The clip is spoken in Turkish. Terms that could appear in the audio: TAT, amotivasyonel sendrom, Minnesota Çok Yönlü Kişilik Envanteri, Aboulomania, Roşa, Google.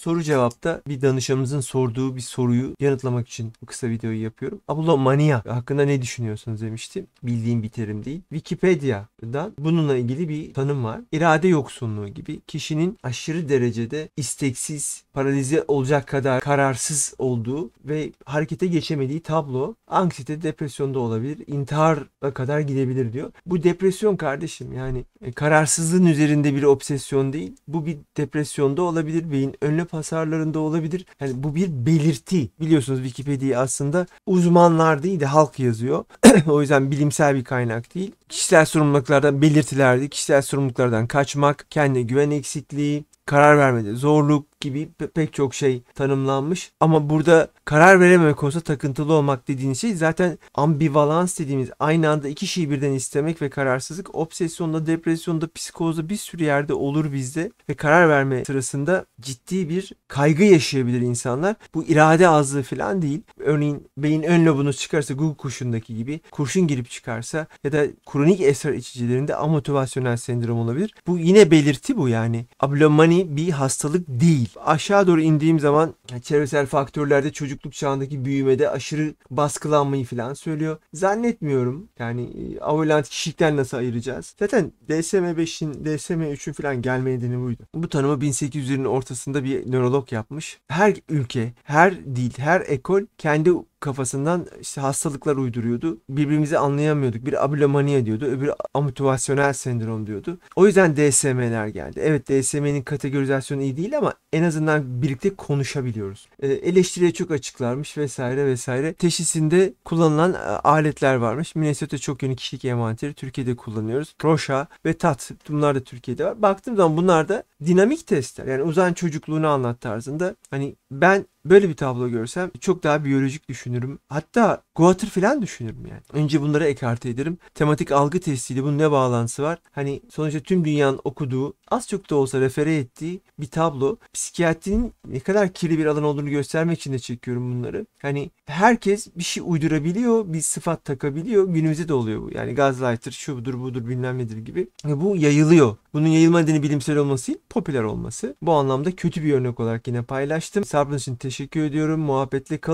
soru cevapta bir danışanımızın sorduğu bir soruyu yanıtlamak için bu kısa videoyu yapıyorum. Aboulomania hakkında ne düşünüyorsunuz demiştim. Bildiğim bir terim değil. Wikipedia'dan bununla ilgili bir tanım var. İrade yoksunluğu gibi kişinin aşırı derecede isteksiz, paralize olacak kadar kararsız olduğu ve harekete geçemediği tablo. Anksiyete, depresyonda olabilir, intihara kadar gidebilir diyor. Bu depresyon kardeşim, yani kararsızlığın üzerinde bir obsesyon değil. Bu bir depresyonda olabilir, beyin önlep hasarlarında olabilir. Yani bu bir belirti. Biliyorsunuz Wikipedia'yı aslında uzmanlar değil de halk yazıyor. O yüzden bilimsel bir kaynak değil. Kişisel sorumluluklardan belirtilerdi. Kişisel sorumluluklardan kaçmak, kendine güven eksikliği, karar vermede zorluk gibi pek çok şey tanımlanmış. Ama burada karar verememek olsa takıntılı olmak dediğiniz şey zaten ambivalans dediğimiz, aynı anda iki şeyi birden istemek ve kararsızlık. Obsesyonda, depresyonda, psikozda bir sürü yerde olur bizde ve karar verme sırasında ciddi bir kaygı yaşayabilir insanlar. Bu irade azlığı falan değil. Örneğin beyin ön lobunuz çıkarsa Google kuşundaki gibi kurşun girip çıkarsa ya da kronik esrar içicilerinde amotivasyonel sendrom olabilir. Bu yine belirti bu yani. Aboulomania bir hastalık değil. Aşağı doğru indiğim zaman çevresel faktörlerde çocukluk çağındaki büyümede aşırı baskılanmayı falan söylüyor. Zannetmiyorum. Yani avalent kişilikten nasıl ayıracağız? Zaten DSM-5'in, DSM-3'ün falan gelme nedeni buydu. Bu tanımı 1800'lerin ortasında bir nörolog yapmış. Her ülke, her dil, her ekol kendi kafasından işte hastalıklar uyduruyordu. Birbirimizi anlayamıyorduk. Biri aboulomania diyordu, öbürü amotivasyonel sendrom diyordu. O yüzden DSM'ler geldi. Evet, DSM'nin kategorizasyonu iyi değil ama en azından birlikte konuşabiliyoruz. Eleştiriye çok açıklarmış vesaire vesaire. Teşhisinde kullanılan aletler varmış. Minnesota Çok Yönlü Kişilik Envanteri, Türkiye'de kullanıyoruz. Roşa ve TAT, bunlar da Türkiye'de var. Baktığım zaman bunlar da dinamik testler. Yani uzan çocukluğunu anlat tarzında. Hani ben böyle bir tablo görsem çok daha biyolojik düşünürüm. Hatta guatr falan düşünürüm yani. Önce bunları ekarte ederim. Tematik algı testiyle bunun ne bağlantısı var? Hani sonuçta tüm dünyanın okuduğu, az çok da olsa refere ettiği bir tablo. Psikiyatrinin ne kadar kirli bir alan olduğunu göstermek için de çekiyorum bunları. Hani herkes bir şey uydurabiliyor, bir sıfat takabiliyor. Günümüzde de oluyor bu. Yani gaslighter, şudur budur bilmem nedir gibi. Bu yayılıyor. Bunun yayılma nedeni bilimsel olması değil, popüler olması. Bu anlamda kötü bir örnek olarak yine paylaştım. Sabrınız için teşekkür ediyorum. Muhabbetle kalın.